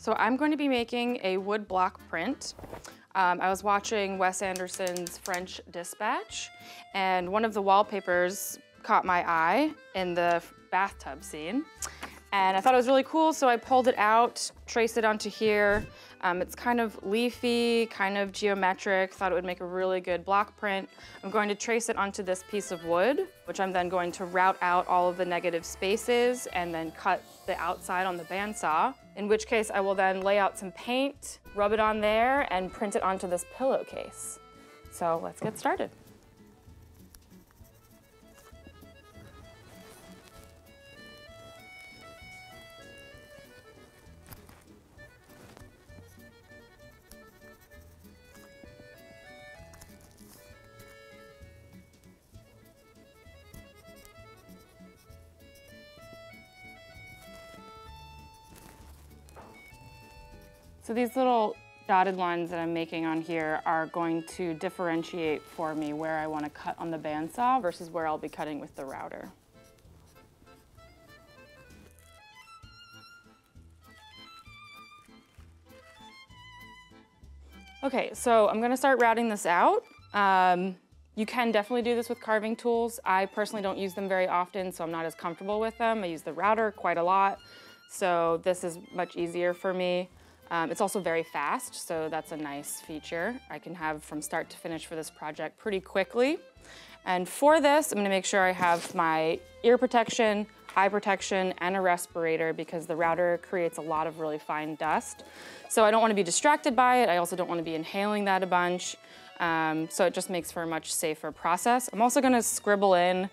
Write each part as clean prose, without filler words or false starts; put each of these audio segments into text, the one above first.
So I'm going to be making a wood block print. I was watching Wes Anderson's French Dispatch, and one of the wallpapers caught my eye in the bathtub scene. And I thought it was really cool, so I pulled it out, traced it onto here. It's kind of leafy, kind of geometric. Thought it would make a really good block print. I'm going to trace it onto this piece of wood, which I'm then going to route out all of the negative spaces and then cut the outside on the bandsaw, in which case I will then lay out some paint, rub it on there, and print it onto this pillowcase. So let's get started. So these little dotted lines that I'm making on here are going to differentiate for me where I want to cut on the bandsaw versus where I'll be cutting with the router. Okay, so I'm going to start routing this out. You can definitely do this with carving tools. I personally don't use them very often, so I'm not as comfortable with them. I use the router quite a lot, so this is much easier for me. It's also very fast, so that's a nice feature. I can have from start to finish for this project pretty quickly. And for this, I'm gonna make sure I have my ear protection, eye protection, and a respirator because the router creates a lot of really fine dust. So I don't wanna be distracted by it. I also don't wanna be inhaling that a bunch. So it just makes for a much safer process. I'm also gonna scribble in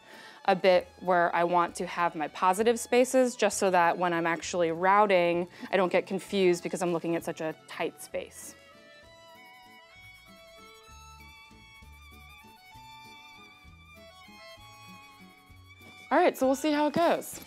a bit where I want to have my positive spaces, just so that when I'm actually routing, I don't get confused because I'm looking at such a tight space. All right, so we'll see how it goes.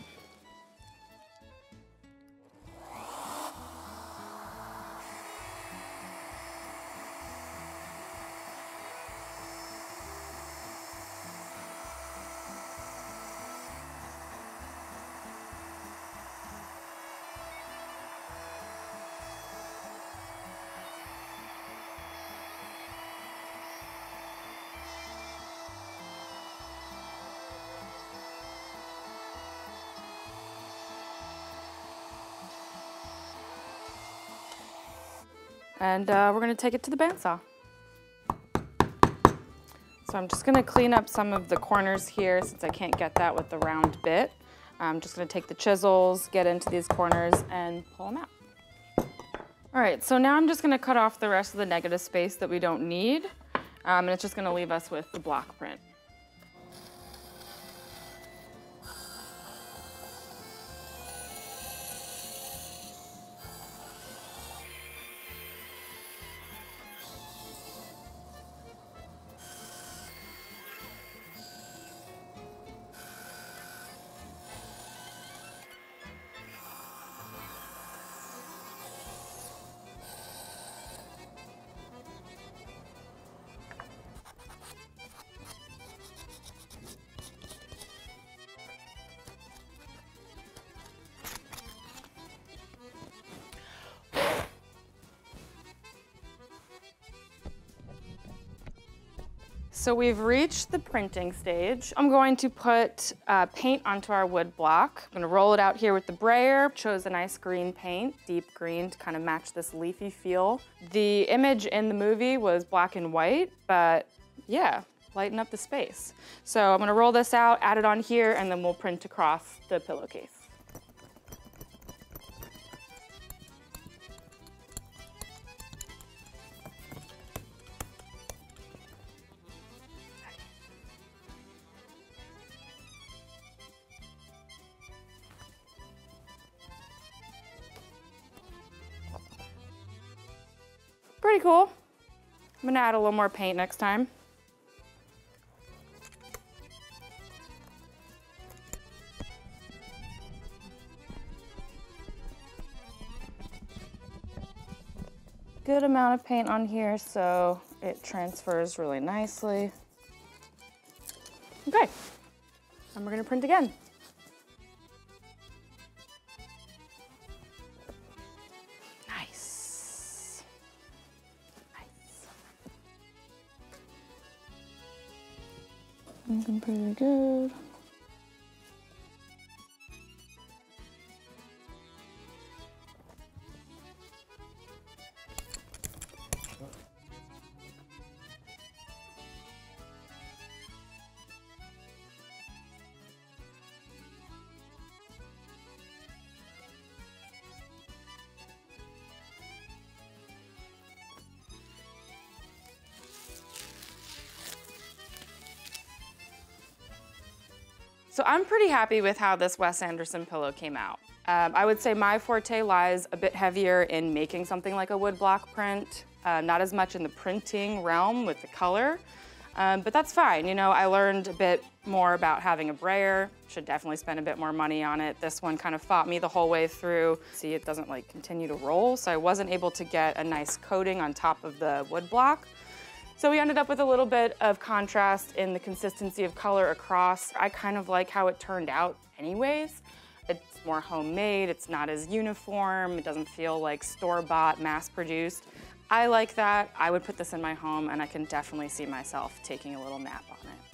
And we're gonna take it to the bandsaw. So I'm just gonna clean up some of the corners here since I can't get that with the round bit. I'm just gonna take the chisels, get into these corners, and pull them out. All right, so now I'm just gonna cut off the rest of the negative space that we don't need, and it's just gonna leave us with the block print. So we've reached the printing stage. I'm going to put paint onto our wood block. I'm gonna roll it out here with the brayer. Chose a nice green paint, deep green, to kind of match this leafy feel. The image in the movie was black and white, but yeah, lighten up the space. So I'm gonna roll this out, add it on here, and then we'll print across the pillowcase. Pretty cool. I'm gonna add a little more paint next time. Good amount of paint on here so it transfers really nicely. Okay, and we're gonna print again. Looking pretty good. So I'm pretty happy with how this Wes Anderson pillow came out. I would say my forte lies a bit heavier in making something like a wood block print, not as much in the printing realm with the color, but that's fine. You know, I learned a bit more about having a brayer. Should definitely spend a bit more money on it. This one kind of fought me the whole way through. See, it doesn't like continue to roll, so I wasn't able to get a nice coating on top of the wood block. So we ended up with a little bit of contrast in the consistency of color across. I kind of like how it turned out anyways. It's more homemade, it's not as uniform, it doesn't feel like store-bought, mass-produced. I like that. I would put this in my home and I can definitely see myself taking a little nap on it.